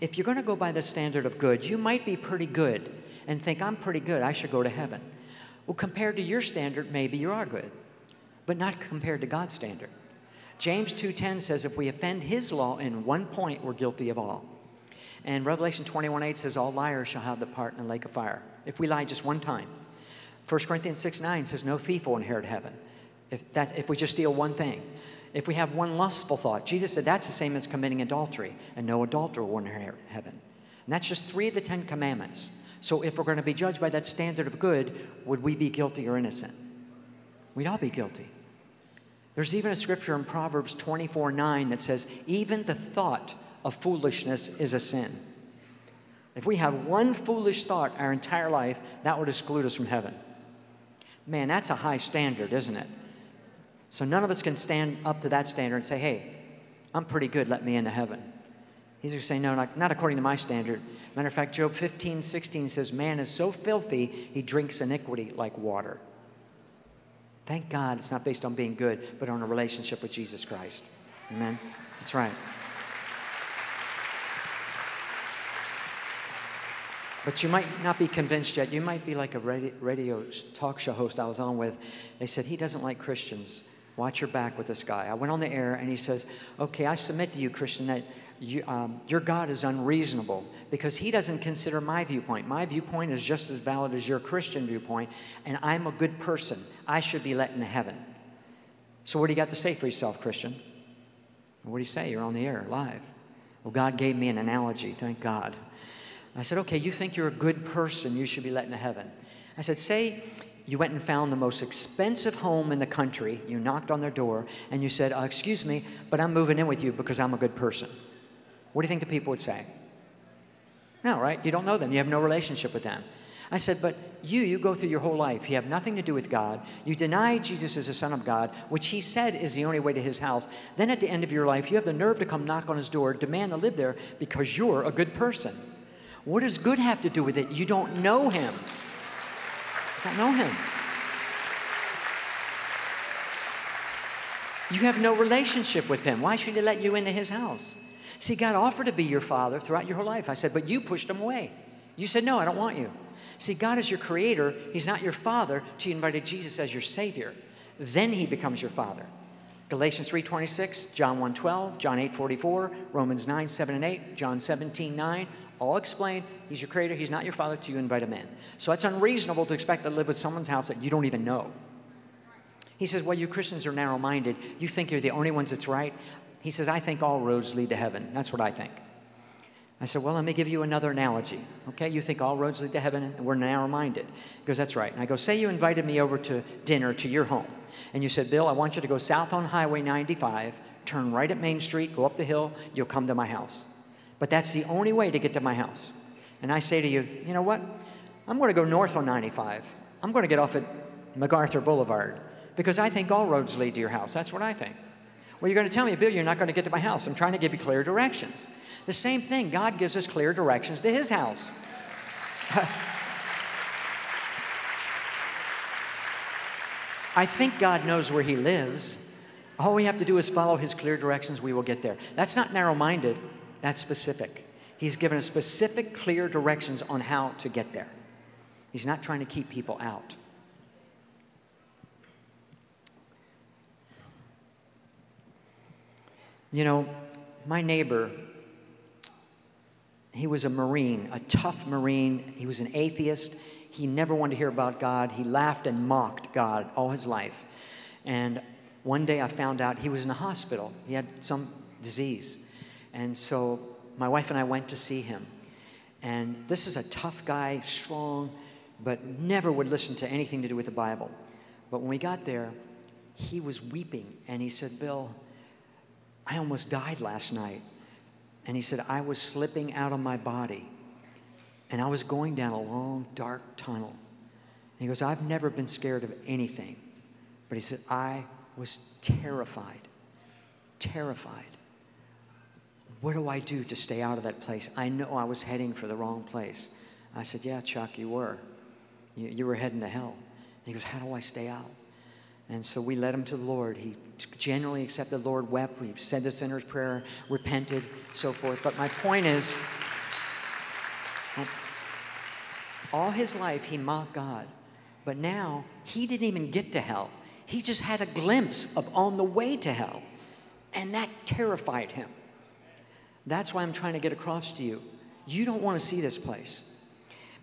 if you're going to go by the standard of good, you might be pretty good and think, I'm pretty good. I should go to heaven. Well, compared to your standard, maybe you are good, but not compared to God's standard. James two ten says, if we offend his law in one point, we're guilty of all. And Revelation twenty-one eight says, all liars shall have the part in the lake of fire. If we lie just one time. First Corinthians six nine says, no thief will inherit heaven. If, that, if we just steal one thing. If we have one lustful thought. Jesus said that's the same as committing adultery. And no adulterer will inherit heaven. And that's just three of the Ten Commandments. So if we're going to be judged by that standard of good, would we be guilty or innocent? We'd all be guilty. There's even a scripture in Proverbs twenty-four nine that says, even the thought of foolishness is a sin. If we have one foolish thought our entire life, that would exclude us from heaven. Man, that's a high standard, isn't it? So none of us can stand up to that standard and say, hey, I'm pretty good, let me into heaven. He's going to say, no, not, not according to my standard. Matter of fact, Job fifteen sixteen says, man is so filthy, he drinks iniquity like water. Thank God it's not based on being good, but on a relationship with Jesus Christ. Amen? That's right. But you might not be convinced yet. You might be like a radio talk show host I was on with. They said, he doesn't like Christians. Watch your back with this guy. I went on the air, and he says, okay, I submit to you, Christian, that you, um, your God is unreasonable because he doesn't consider my viewpoint. My viewpoint is just as valid as your Christian viewpoint, and I'm a good person. I should be let into heaven. So what do you got to say for yourself, Christian? What do you say? You're on the air, live. Well, God gave me an analogy, thank God. I said, okay, you think you're a good person. You should be let into heaven. I said, say you went and found the most expensive home in the country. You knocked on their door, and you said, oh, excuse me, but I'm moving in with you because I'm a good person. What do you think the people would say? No, right? You don't know them. You have no relationship with them. I said, but you, you go through your whole life. You have nothing to do with God. You deny Jesus is the Son of God, which he said is the only way to his house. Then at the end of your life, you have the nerve to come knock on his door, demand to live there because you're a good person. What does good have to do with it? You don't know him. You don't know him. You have no relationship with him. Why should he let you into his house? See, God offered to be your father throughout your whole life. I said, but you pushed him away. You said, no, I don't want you. See, God is your creator. He's not your father till you invited Jesus as your savior. Then he becomes your father. Galatians three twenty-six, John one twelve, John eight forty-four, Romans nine seven and eight, John seventeen nine. All explain, he's your creator, he's not your father till you invite him in. So it's unreasonable to expect to live with someone's house that you don't even know. He says, well, you Christians are narrow-minded. You think you're the only ones that's right. He says, I think all roads lead to heaven. That's what I think. I said, well, let me give you another analogy. Okay, you think all roads lead to heaven and we're narrow-minded. He goes, that's right. And I go, say you invited me over to dinner to your home. And you said, Bill, I want you to go south on Highway ninety-five, turn right at Main Street, go up the hill, you'll come to my house. But that's the only way to get to my house. And I say to you, you know what? I'm going to go north on ninety-five. I'm going to get off at MacArthur Boulevard because I think all roads lead to your house. That's what I think. Well, you're going to tell me, Bill, you're not going to get to my house. I'm trying to give you clear directions. The same thing. God gives us clear directions to his house. I think God knows where he lives. All we have to do is follow his clear directions. We will get there. That's not narrow-minded. That's specific. He's given us specific, clear directions on how to get there. He's not trying to keep people out. You know, my neighbor, he was a Marine, a tough Marine. He was an atheist. He never wanted to hear about God. He laughed and mocked God all his life. And one day I found out he was in the hospital. He had some disease. And so my wife and I went to see him. And this is a tough guy, strong, but never would listen to anything to do with the Bible. But when we got there, he was weeping. And he said, "Bill, I almost died last night." And he said, "I was slipping out of my body. And I was going down a long, dark tunnel." And he goes, "I've never been scared of anything." But he said, "I was terrified, terrified. What do I do to stay out of that place? I know I was heading for the wrong place." I said, "Yeah, Chuck, you were. You, you were heading to hell." And he goes, "How do I stay out?" And so we led him to the Lord. He genuinely accepted the Lord, wept. We said the sinner's prayer, repented, so forth. But my point is, all his life he mocked God. But now he didn't even get to hell. He just had a glimpse of on the way to hell, and that terrified him. That's why I'm trying to get across to you. You don't want to see this place,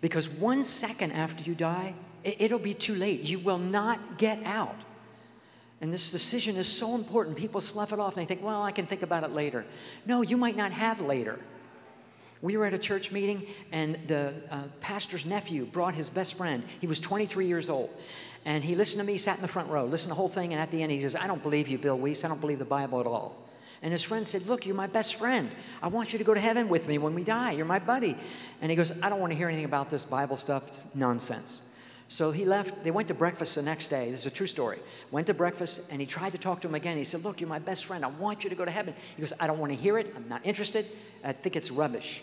because one second after you die, it'll be too late. You will not get out. And this decision is so important. People slough it off, and they think, "Well, I can think about it later." No, you might not have later. We were at a church meeting, and the uh, pastor's nephew brought his best friend. He was twenty-three years old. And he listened to me, sat in the front row, listened to the whole thing, and at the end he says, "I don't believe you, Bill Wiese. I don't believe the Bible at all." And his friend said, "Look, you're my best friend. I want you to go to heaven with me when we die. You're my buddy." And he goes, "I don't want to hear anything about this Bible stuff. It's nonsense." So he left. They went to breakfast the next day. This is a true story. Went to breakfast, and he tried to talk to him again. He said, "Look, you're my best friend. I want you to go to heaven." He goes, "I don't want to hear it. I'm not interested. I think it's rubbish."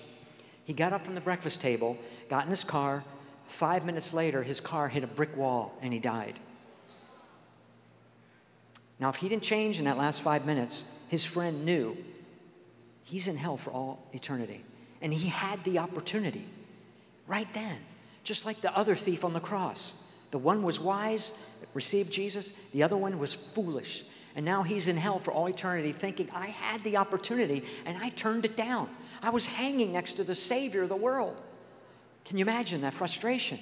He got up from the breakfast table, got in his car. Five minutes later, his car hit a brick wall, and he died. Now, if he didn't change in that last five minutes, his friend knew he's in hell for all eternity. And he had the opportunity right then, just like the other thief on the cross. The one was wise, received Jesus. The other one was foolish. And now he's in hell for all eternity thinking, "I had the opportunity, and I turned it down. I was hanging next to the Savior of the world." Can you imagine that frustration?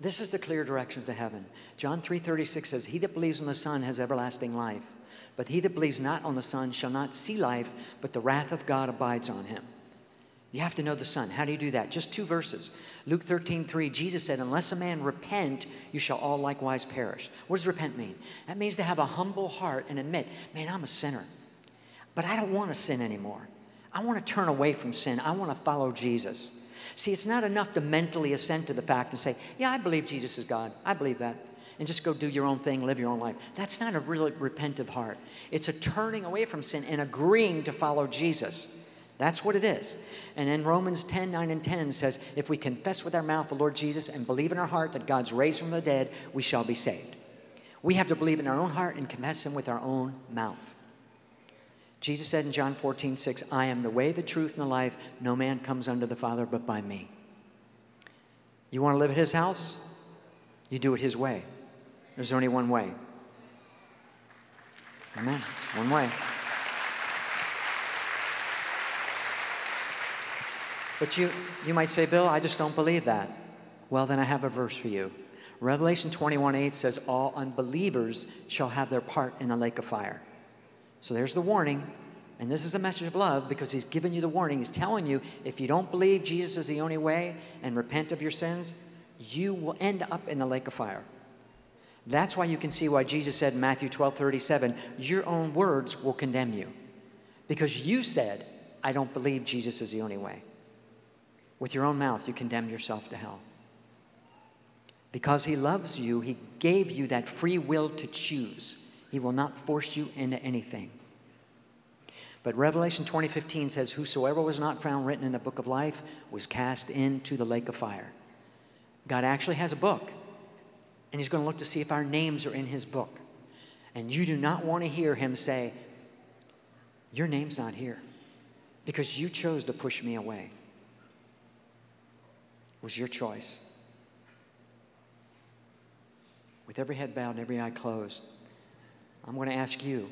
This is the clear directions to heaven. John three thirty-six says, "He that believes on the Son has everlasting life. But he that believes not on the Son shall not see life, but the wrath of God abides on him." You have to know the Son. How do you do that? Just two verses. Luke thirteen three, Jesus said, "Unless a man repent, you shall all likewise perish." What does repent mean? That means to have a humble heart and admit, "Man, I'm a sinner, but I don't want to sin anymore. I want to turn away from sin. I want to follow Jesus." See, it's not enough to mentally assent to the fact and say, "Yeah, I believe Jesus is God. I believe that," and just go do your own thing, live your own life. That's not a really repentive heart. It's a turning away from sin and agreeing to follow Jesus. That's what it is. And then Romans ten nine and ten says, "If we confess with our mouth the Lord Jesus and believe in our heart that God's raised from the dead, we shall be saved." We have to believe in our own heart and confess him with our own mouth. Jesus said in John fourteen six, "I am the way, the truth, and the life. No man comes unto the Father but by me." You want to live at his house? You do it his way. There's only one way. Amen. One way. But you, you might say, "Bill, I just don't believe that." Well, then I have a verse for you. Revelation twenty-one eight says, "All unbelievers shall have their part in the lake of fire." So there's the warning, and this is a message of love because he's given you the warning. He's telling you, if you don't believe Jesus is the only way and repent of your sins, you will end up in the lake of fire. That's why you can see why Jesus said in Matthew twelve thirty-seven, "Your own words will condemn you," because you said, "I don't believe Jesus is the only way." With your own mouth, you condemn yourself to hell. Because he loves you, he gave you that free will to choose. He will not force you into anything. But Revelation twenty fifteen says, "Whosoever was not found written in the book of life was cast into the lake of fire." God actually has a book, and he's going to look to see if our names are in his book. And you do not want to hear him say, your name's not here because you chose to push me away. It was your choice. With every head bowed and every eye closed, I'm going to ask you,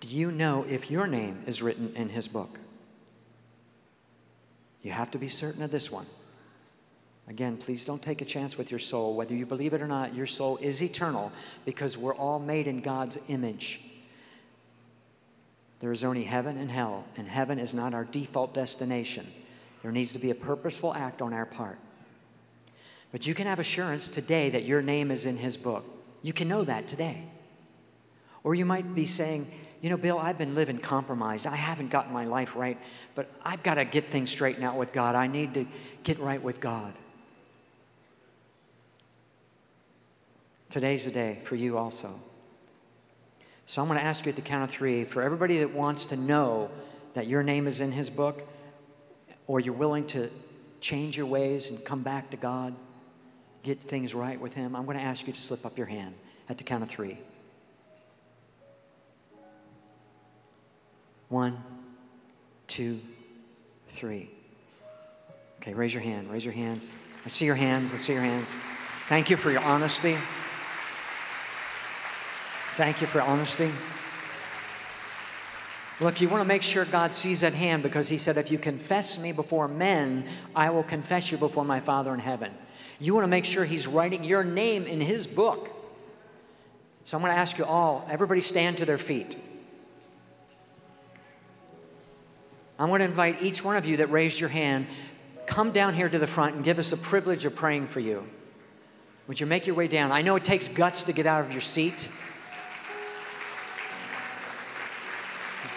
do you know if your name is written in his book? You have to be certain of this one. Again, please don't take a chance with your soul. Whether you believe it or not, your soul is eternal because we're all made in God's image. There is only heaven and hell, and heaven is not our default destination. There needs to be a purposeful act on our part. But you can have assurance today that your name is in his book. You can know that today. Or you might be saying, you know, Bill, I've been living compromised. I haven't gotten my life right, but I've got to get things straightened out with God. I need to get right with God. Today's the day for you also. So I'm going to ask you at the count of three, for everybody that wants to know that your name is in his book, or you're willing to change your ways and come back to God, get things right with him, I'm going to ask you to slip up your hand at the count of three. One, two, three. Okay, raise your hand, raise your hands. I see your hands, I see your hands. Thank you for your honesty. Thank you for honesty. Look, you want to make sure God sees that hand because he said, if you confess me before men, I will confess you before my Father in heaven. You want to make sure he's writing your name in his book. So I'm going to ask you all, everybody stand to their feet. I'm going to invite each one of you that raised your hand, come down here to the front and give us the privilege of praying for you. Would you make your way down? I know it takes guts to get out of your seat,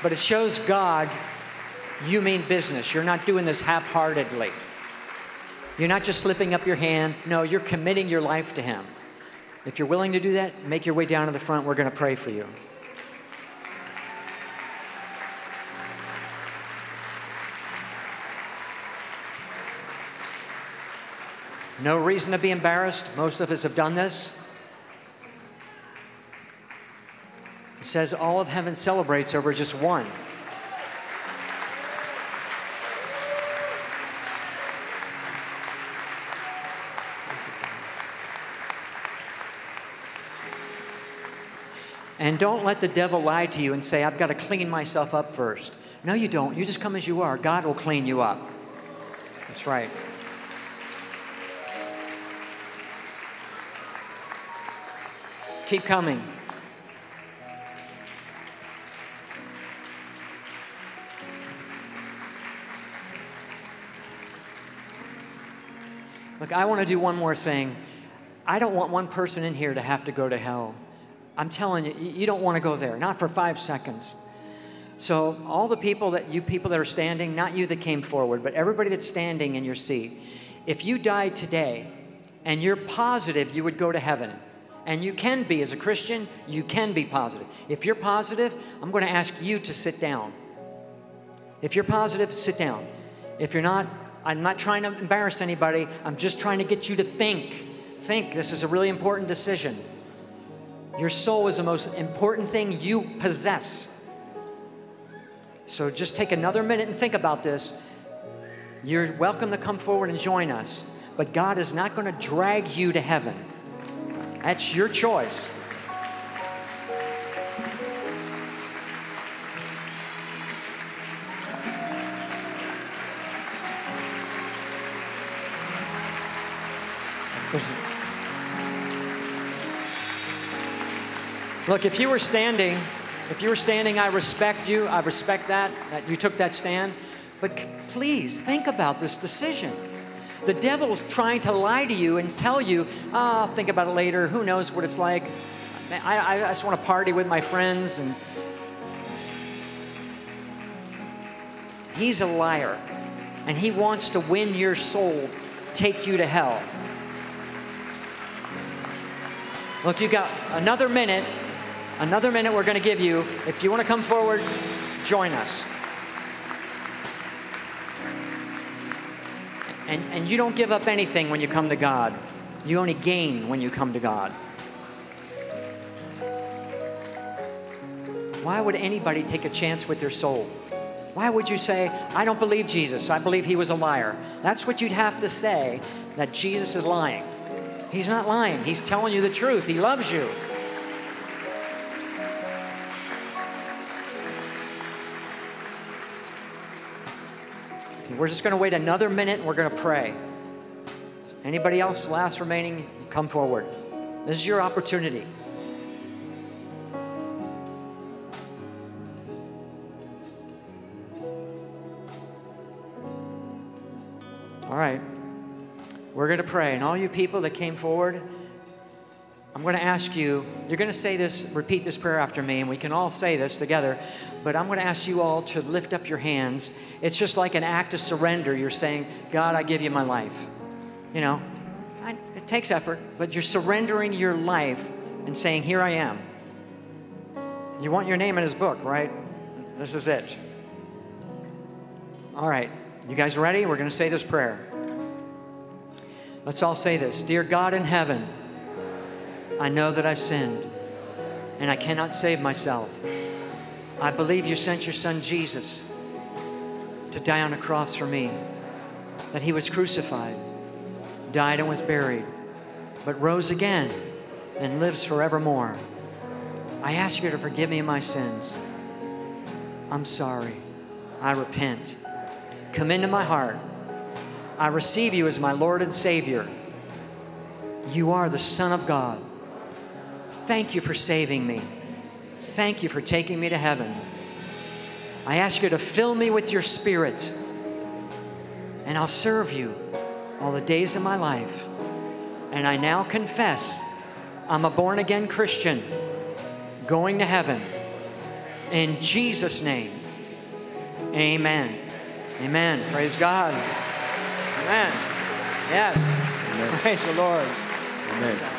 but it shows God you mean business. You're not doing this half-heartedly. You're not just slipping up your hand. No, you're committing your life to him. If you're willing to do that, make your way down to the front. We're going to pray for you. No reason to be embarrassed. Most of us have done this. It says all of heaven celebrates over just one. And don't let the devil lie to you and say, I've got to clean myself up first. No, you don't. You just come as you are. God will clean you up. That's right. Keep coming. Look, I want to do one more thing. I don't want one person in here to have to go to hell. I'm telling you, you don't want to go there, not for five seconds. So all the people that you people that are standing, not you that came forward, but everybody that's standing in your seat, if you died today and you're positive you would go to heaven, and you can be, as a Christian, you can be positive. If you're positive, I'm going to ask you to sit down. If you're positive, sit down. If you're not, I'm not trying to embarrass anybody. I'm just trying to get you to think. Think. This is a really important decision. Your soul is the most important thing you possess. So just take another minute and think about this. You're welcome to come forward and join us, but God is not going to drag you to heaven. That's your choice. Look, if you were standing, if you were standing, I respect you. I respect that, that you took that stand. But please think about this decision. The devil's trying to lie to you and tell you, ah, oh, think about it later. Who knows what it's like? I, I just want to party with my friends. And he's a liar, and he wants to win your soul, take you to hell. Look, you got another minute. Another minute we're going to give you. If you want to come forward, join us. And, and you don't give up anything when you come to God. You only gain when you come to God. Why would anybody take a chance with their soul? Why would you say, I don't believe Jesus. I believe he was a liar. That's what you'd have to say, that Jesus is lying. He's not lying. He's telling you the truth. He loves you. We're just going to wait another minute, and we're going to pray. Anybody else, last remaining, come forward. This is your opportunity. All right. We're going to pray. And all you people that came forward, I'm going to ask you, you're going to say this, repeat this prayer after me, and we can all say this together, but I'm going to ask you all to lift up your hands. It's just like an act of surrender. You're saying, God, I give you my life. You know, I, it takes effort, but you're surrendering your life and saying, here I am. You want your name in his book, right? This is it. All right. You guys ready? We're going to say this prayer. Let's all say this. Dear God in heaven, I know that I've sinned, and I cannot save myself. I believe you sent your son Jesus to die on a cross for me, that he was crucified, died and was buried, but rose again and lives forevermore. I ask you to forgive me my sins. I'm sorry. I repent. Come into my heart. I receive you as my Lord and Savior. You are the Son of God. Thank you for saving me. Thank you for taking me to heaven. I ask you to fill me with your Spirit, and I'll serve you all the days of my life. And I now confess I'm a born-again Christian going to heaven. In Jesus' name, amen. Amen. Praise God. Amen. Yes. Amen. Praise the Lord. Amen.